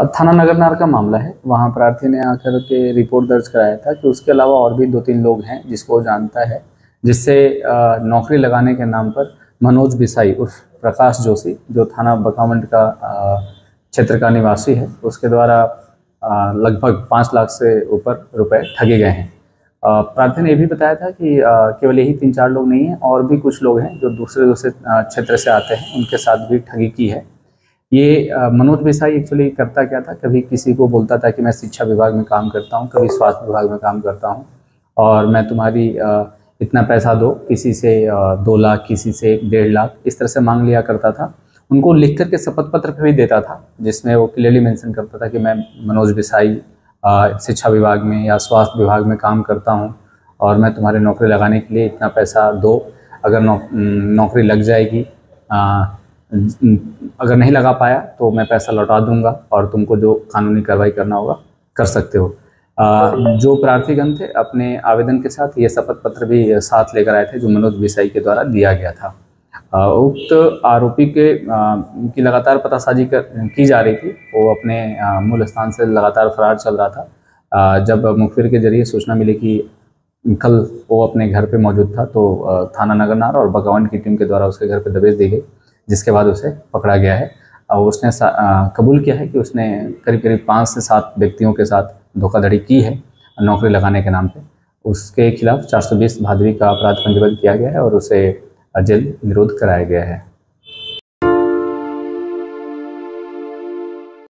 और थाना नगरनार का मामला है। वहाँ प्रार्थी ने आकर के रिपोर्ट दर्ज कराया था कि उसके अलावा और भी 2-3 लोग हैं जिसको जानता है, जिससे नौकरी लगाने के नाम पर मनोज बिसाई उर्फ प्रकाश जोशी, जो थाना बकावंड का क्षेत्र का निवासी है, उसके द्वारा लगभग 5 लाख से ऊपर रुपए ठगे गए हैं। प्रार्थी ने ये भी बताया था कि केवल यही 3-4 लोग नहीं हैं, और भी कुछ लोग हैं जो दूसरे क्षेत्र से आते हैं, उनके साथ भी ठगी की है। ये मनोज बिसाई एक्चुअली करता क्या था, कभी किसी को बोलता था कि मैं शिक्षा विभाग में काम करता हूँ, कभी स्वास्थ्य विभाग में काम करता हूँ और मैं तुम्हारी इतना पैसा दो, किसी से 2 लाख, किसी से 1.5 लाख, इस तरह से मांग लिया करता था। उनको लिख करके शपथ पत्र भी देता था जिसमें वो क्लियरली मेंशन करता था कि मैं मनोज बिसाई शिक्षा विभाग में या स्वास्थ्य विभाग में काम करता हूँ और मैं तुम्हारे नौकरी लगाने के लिए इतना पैसा दो, अगर नौकरी लग जाएगी, अगर नहीं लगा पाया तो मैं पैसा लौटा दूंगा और तुमको जो कानूनी कार्रवाई करना होगा कर सकते हो। जो प्रार्थीगण थे अपने आवेदन के साथ ये शपथ पत्र भी साथ लेकर आए थे जो मनोज बिसाई के द्वारा दिया गया था। उक्त आरोपी की लगातार पतासाजी की जा रही थी। वो अपने मूल स्थान से लगातार फरार चल रहा था। जब मुखबिर के जरिए सूचना मिली कि कल वो अपने घर पे मौजूद था तो थाना नगरनार और बकावंड की टीम के द्वारा उसके घर पे दबिश दी गई, जिसके बाद उसे पकड़ा गया है। और उसने कबूल किया है कि उसने करीब 5 से 7 व्यक्तियों के साथ धोखाधड़ी की है नौकरी लगाने के नाम पे। उसके खिलाफ 420 भादवी का अपराध पंजीबद्ध किया गया है और उसे जेल निरोध कराया गया है।